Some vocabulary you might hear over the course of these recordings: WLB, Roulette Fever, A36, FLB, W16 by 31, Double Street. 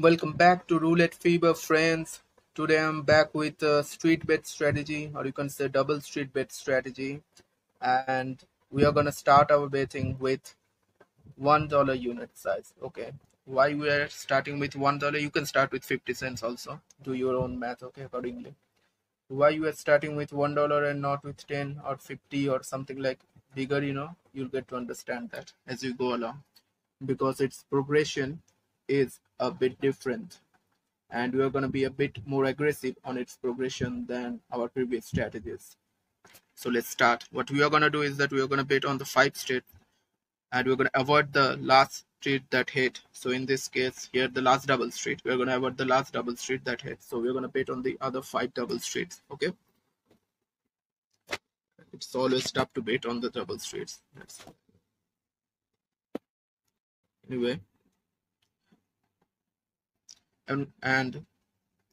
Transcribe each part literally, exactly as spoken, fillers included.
Welcome back to Roulette Fever, friends. Today I'm back with a street bet strategy, or you can say double street bet strategy, and we are gonna start our betting with one dollar unit size. Okay, why we are starting with one dollar? You can start with fifty cents also. Do your own math, okay, accordingly. Why you are starting with one dollar and not with ten or fifty or something like bigger? You know, you'll get to understand that as you go along, because its progression is a bit different and we are going to be a bit more aggressive on its progression than our previous strategies. So let's start. What we are going to do is that we are going to bet on the five state and we're going to avoid the last street that hit. So in this case here, the last double street, we're going to avoid the last double street that hit, so we're going to bet on the other five double streets. Okay, it's always tough to bet on the double streets. That's... anyway, And, and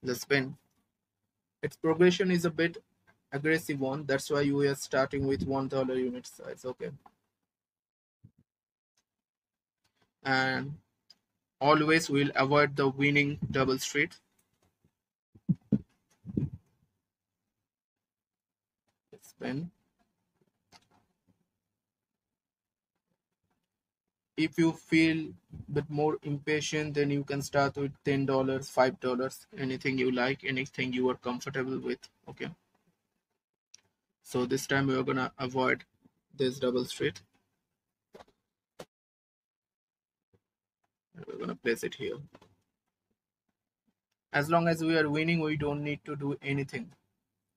the spin, its progression is a bit aggressive one. That's why you are starting with one dollar unit size. Okay, and always we'll avoid the winning double street. Spin. If you feel a bit more impatient, then you can start with ten dollars, five dollars, anything you like, anything you are comfortable with. Okay, so this time we are gonna avoid this double street and we're gonna place it here. As long as we are winning, we don't need to do anything.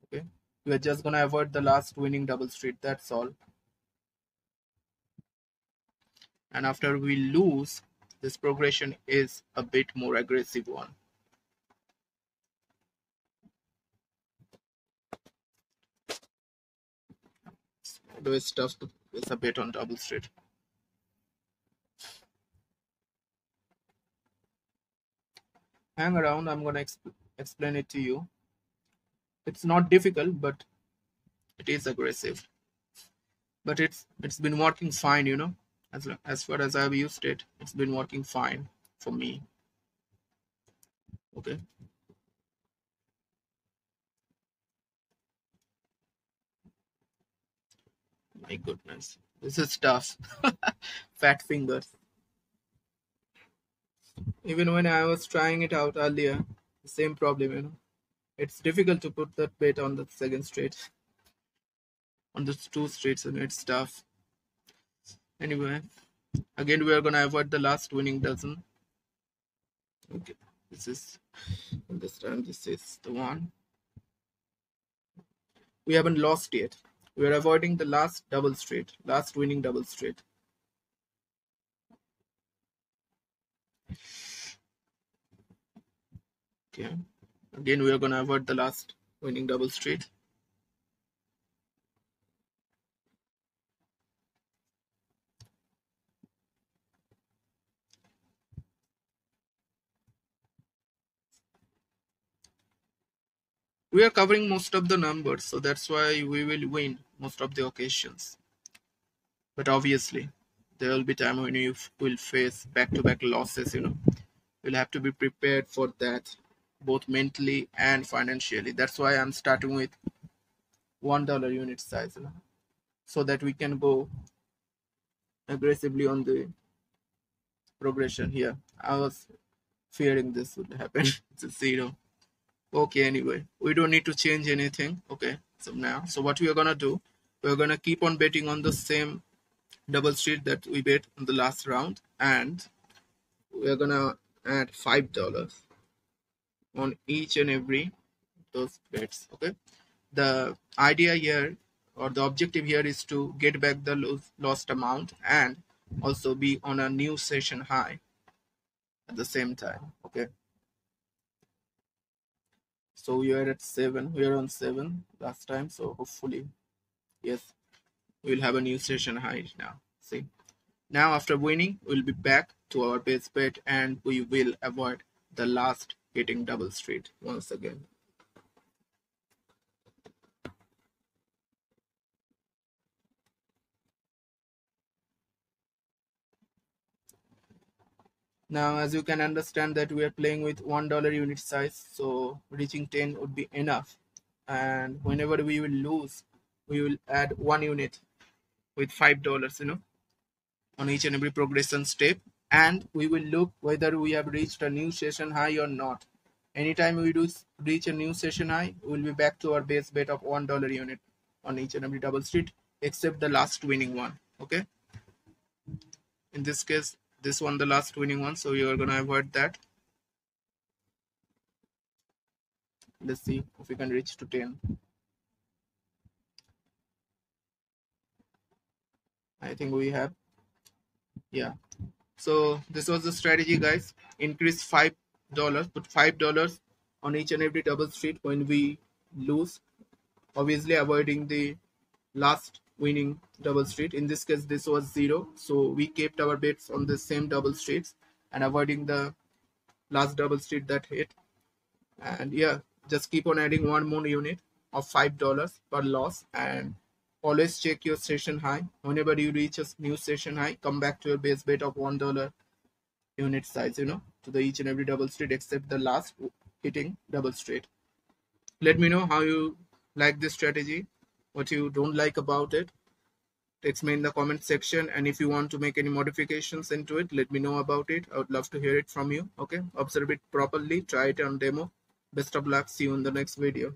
Okay, we are just gonna avoid the last winning double street, that's all. And after we lose, this progression is a bit more aggressive one. Always stuff is a bit on double street. Hang around, I'm gonna exp explain it to you. It's not difficult, but it is aggressive. But it's it's been working fine, you know. As, as far as I've used it, it's been working fine for me. Okay. My goodness, this is tough. Fat fingers. Even when I was trying it out earlier, the same problem, you know. It's difficult to put that bet on the second street. On the two streets, and it's tough. Anyway, again we are gonna avoid the last winning dozen. Okay, this is this time this is the one. We haven't lost yet. We are avoiding the last double straight, last winning double straight. Okay, again we are gonna avoid the last winning double straight. We are covering most of the numbers, so that's why we will win most of the occasions. But obviously, there will be time when you will face back-to-back losses, you know. You'll have to be prepared for that, both mentally and financially. That's why I'm starting with one dollar unit size, you know, so that we can go aggressively on the progression here. I was fearing this would happen. It's a zero. Okay, anyway, we don't need to change anything. Okay, so now, so what we are gonna do, we're gonna keep on betting on the same double street that we bet in the last round, and we're gonna add five dollars on each and every those bets. Okay, the idea here, or the objective here, is to get back the lose, lost amount and also be on a new session high at the same time. Okay, so we are at seven, we are on seven last time, so hopefully, yes, we'll have a new session high now. See, now after winning, we'll be back to our base bet and we will avoid the last hitting double street once again. Now, as you can understand that we are playing with one dollar unit size, so reaching ten would be enough. And whenever we will lose, we will add one unit with five dollars, you know, on each and every progression step, and we will look whether we have reached a new session high or not. Anytime we do reach a new session high, we will be back to our base bet of one dollar unit on each and every double street, except the last winning one. Okay, in this case, this one, the last winning one, so you are gonna avoid that. Let's see if we can reach to ten. I think we have. Yeah, so this was the strategy, guys. Increase five dollars, put five dollars on each and every double street when we lose, obviously avoiding the last winning double street. In this case, this was zero, so we kept our bets on the same double streets and avoiding the last double street that hit. And yeah, just keep on adding one more unit of five dollars per loss, and always check your session high. Whenever you reach a new session high, come back to your base bet of one dollar unit size, you know, to the each and every double street except the last hitting double street. Let me know how you like this strategy, what you don't like about it. Text me in the comment section, and if you want to make any modifications into it, let me know about it. I would love to hear it from you. Okay, observe it properly, try it on demo. Best of luck, see you in the next video.